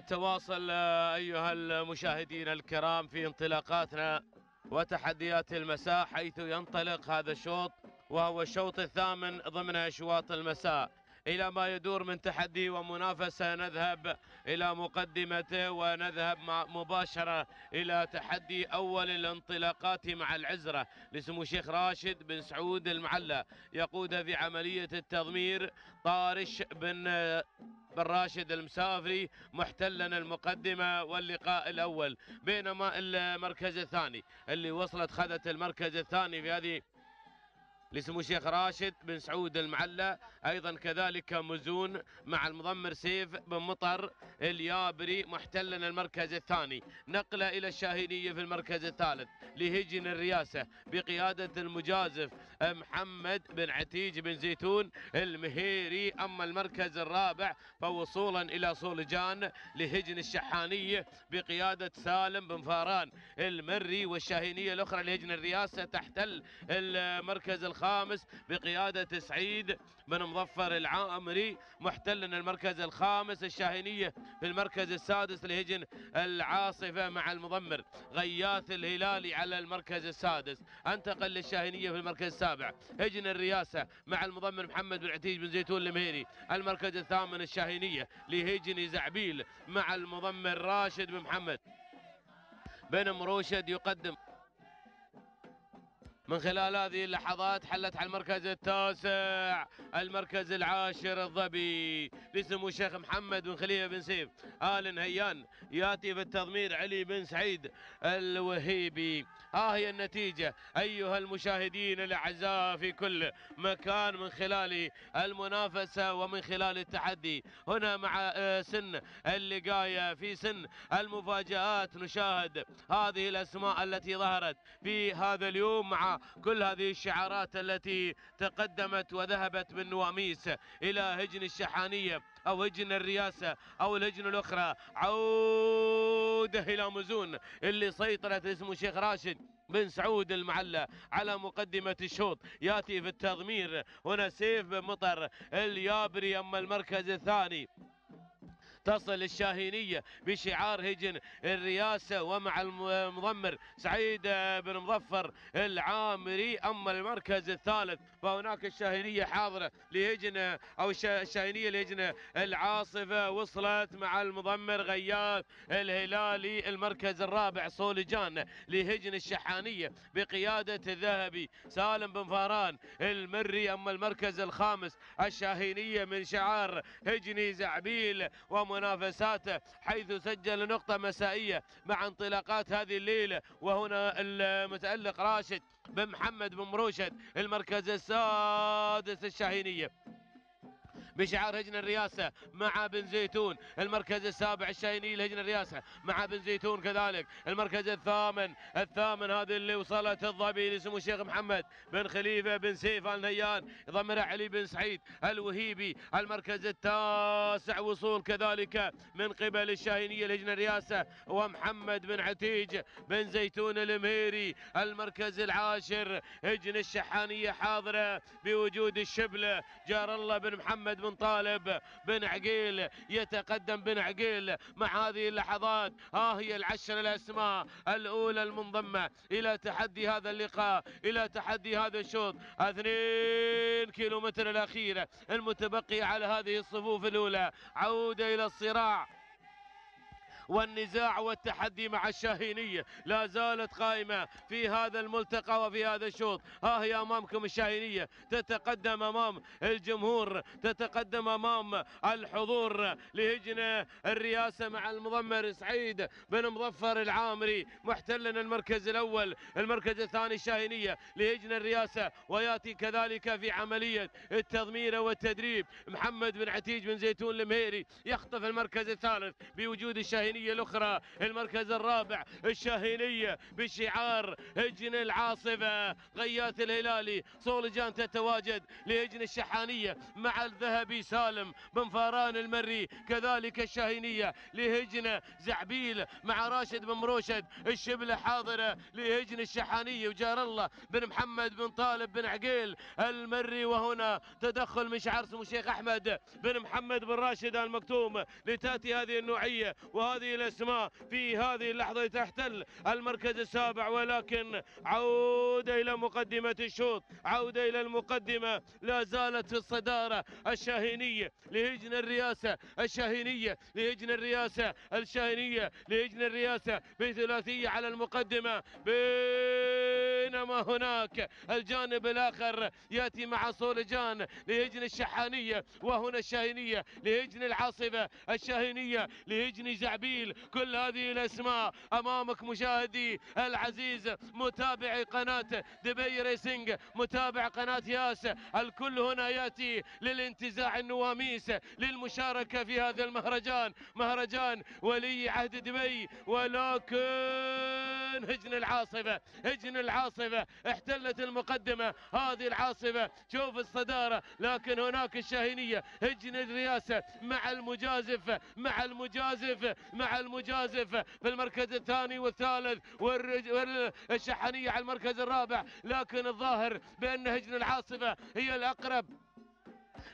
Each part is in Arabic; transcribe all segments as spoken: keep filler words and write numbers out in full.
التواصل أيها المشاهدين الكرام في انطلاقاتنا وتحديات المساء، حيث ينطلق هذا الشوط وهو الشوط الثامن ضمن أشواط المساء إلى ما يدور من تحدي ومنافسة. نذهب إلى مقدمته ونذهب مباشرة إلى تحدي أول الانطلاقات مع العزرة لسمو الشيخ راشد بن سعود المعلى، يقود في عملية التضمير طارش بن بن راشد المسافري محتلا المقدمة واللقاء الأول، بينما المركز الثاني اللي وصلت خذت المركز الثاني في هذه لسمو الشيخ راشد بن سعود المعلى، ايضا كذلك مزون مع المضمر سيف بن مطر اليابري محتلا المركز الثاني. نقله الى الشاهينيه في المركز الثالث لهجن الرياسه بقياده المجازف محمد بن عتيج بن زيتون المهيري. اما المركز الرابع فوصولا الى صولجان لهجن الشحانيه بقياده سالم بن فاران المري، والشاهينيه الاخرى لهجن الرياسه تحتل المركز الخامس الخامس بقيادة سعيد بن مظفر العامري محتلا المركز الخامس. الشاهينية في المركز السادس لهجن العاصفة مع المضمر غياث الهلالي على المركز السادس. انتقل للشاهينية في المركز السابع هجن الرياسة مع المضمر محمد بن عتيج بن زيتون المهيري. المركز الثامن الشاهينية لهجن زعبيل مع المضمر راشد بن محمد بن مرشد، يقدم من خلال هذه اللحظات حلت على المركز التاسع. المركز العاشر الظبي لسمو الشيخ محمد بن خليفة بن سيف آل نهيان، ياتي بالتضمير علي بن سعيد الوهيبي. ها هي النتيجة أيها المشاهدين الأعزاء في كل مكان من خلال المنافسة ومن خلال التحدي. هنا مع سن اللقاية في سن المفاجآت نشاهد هذه الأسماء التي ظهرت في هذا اليوم مع كل هذه الشعارات التي تقدمت وذهبت من نواميس إلى هجن الشحانية أو هجن الرياسة أو الهجن الأخرى. عودة إلى مزون اللي سيطرت اسمه الشيخ راشد بن سعود المعلى على مقدمة الشوط، يأتي في التضمير هنا سيف بن مطر اليابري. أما المركز الثاني تصل الشاهينية بشعار هجن الرياسة ومع المضمر سعيد بن مظفر العامري. أما المركز الثالث فهناك الشاهينية حاضرة لهجن أو الشاهينية لهجن العاصفة، وصلت مع المضمر غياث الهلالي. المركز الرابع صولجان لهجن الشحانية بقيادة الذهبي سالم بن فاران المري. أما المركز الخامس الشاهينية من شعار هجن زعبيل و منافساته، حيث سجل نقطة مسائية مع انطلاقات هذه الليلة. وهنا المتألق راشد بن محمد بن مرشد. المركز السادس الشاهينية بشعار هجن الرياسة مع بن زيتون. المركز السابع الشاهينية لهجن الرياسة مع بن زيتون كذلك. المركز الثامن الثامن هذه اللي وصلت الظبي لسمو الشيخ محمد بن خليفة بن سيف آل نهيان، ضمر علي بن سعيد الوهيبي. المركز التاسع وصول كذلك من قبل الشاهينية لهجن الرياسة ومحمد بن عتيج بن زيتون المهيري. المركز العاشر هجن الشحانية حاضرة بوجود الشبلة جار الله بن محمد بن طالب بن عقيل، يتقدم بن عقيل مع هذه اللحظات. ها هي العشر الأسماء الأولى المنضمة إلى تحدي هذا اللقاء، إلى تحدي هذا الشوط. اثنين كيلومتر الأخيرة المتبقية على هذه الصفوف الأولى، عودة إلى الصراع والنزاع والتحدي مع الشاهينية، لا زالت قائمة في هذا الملتقى وفي هذا الشوط. ها هي أمامكم الشاهينية تتقدم أمام الجمهور، تتقدم أمام الحضور لهجن الرياسة مع المضمر سعيد بن مظفر العامري محتلا المركز الأول. المركز الثاني الشاهينية لهجن الرياسة، ويأتي كذلك في عملية التضمير والتدريب محمد بن عتيج بن زيتون المهيري، يخطف المركز الثالث بوجود الشاهينية الشحانية الأخرى. المركز الرابع الشاهينية بشعار هجن العاصفة، غياث الهلالي صولجان تتواجد لهجن الشحانية مع الذهبي سالم بن فاران المري، كذلك الشاهينية لهجن زعبيل مع راشد بن مرشد الشبلة حاضرة لهجن الشحانية وجار الله بن محمد بن طالب بن عقيل المري. وهنا تدخل من شعار سمو الشيخ أحمد بن محمد بن راشد المكتوم لتأتي هذه النوعية وهذه الأسماء في هذه اللحظة. تحتل المركز السابع، ولكن عودة إلى مقدمة الشوط، عودة إلى المقدمة. لا زالت في الصدارة الشاهينية لهجن الرياسة، الشاهينية لهجن الرياسة، الشاهينية لهجن الرياسة بثلاثية على المقدمة. بينما هناك الجانب الآخر يأتي مع صولجان لهجن الشحانية، وهنا الشاهينية لهجن العاصفة، الشاهينية لهجن زعبيل. كل هذه الأسماء أمامك مشاهدي العزيز، متابعي قناة دبي ريسينغ، متابع قناة ياس، الكل هنا يأتي للانتزاع النواميس للمشاركة في هذا المهرجان، مهرجان ولي عهد دبي. ولكن هجن العاصفة، هجن العاصفة احتلت المقدمة، هذه العاصفة شوف الصدارة. لكن هناك الشاهينية هجن الرياسة مع المجازف، مع المجازف، مع المجازف في المركز الثاني والثالث، والشحانية على المركز الرابع. لكن الظاهر بأن هجن العاصفة هي الأقرب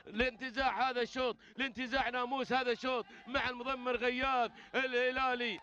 لانتزاع هذا الشوط، لانتزاع ناموس هذا الشوط مع المضمر غياث الهلالي.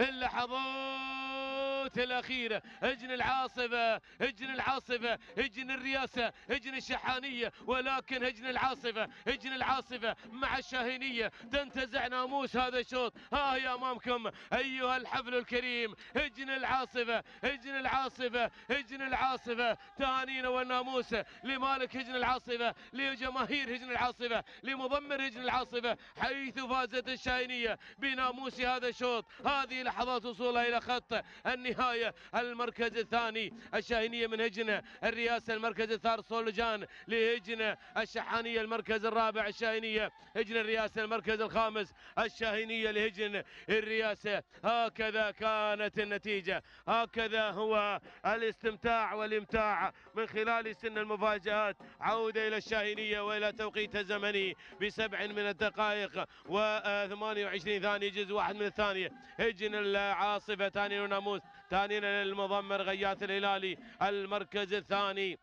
اللحظات الأخيرة هجن العاصفة، هجن العاصفة، هجن الرياسة، هجن الشحانية. ولكن هجن العاصفة، هجن العاصفة مع الشاهينية تنتزع ناموس هذا الشوط. ها هي أمامكم أيها الحفل الكريم، هجن العاصفة، هجن العاصفة، هجن العاصفة. تهانينا والناموس لمالك هجن العاصفة، لجماهير هجن العاصفة، لمضمر هجن العاصفة، حيث فازت الشاهينية بناموس هذا الشوط. هذه لحظات وصولها إلى خط النهاية. المركز الثاني الشاهينية من هجنة الرياسة، المركز الثالث صولجان لهجنة الشحانية، المركز الرابع الشاهينية هجنة الرياسة، المركز الخامس الشاهينية لهجنة الرياسة. هكذا كانت النتيجة، هكذا هو الاستمتاع والامتاع من خلال سن المفاجآت. عودة إلى الشاهينية وإلى توقيتها الزمني بسبع من الدقائق وثمانية وعشرين ثانية، جزء واحد من الثانية. هجن العاصفة تاني ناموس، تاني للمضمر غياث الهلالي. المركز الثاني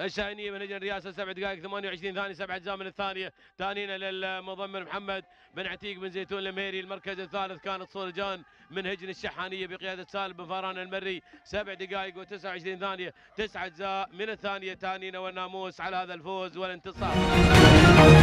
الشاهينية من هجن الرياسة، سبع دقائق ثمانية وعشرين ثانية، سبع أجزاء من الثانية، ثانينا للمضمر محمد بن عتيج بن زيتون المهيري. المركز الثالث كانت صولجان من هجن الشحانية بقيادة سالم بن فاران المري، سبع دقائق وتسعة وعشرين ثانية، تسع أجزاء من الثانية. ثانينا والناموس على هذا الفوز والانتصار.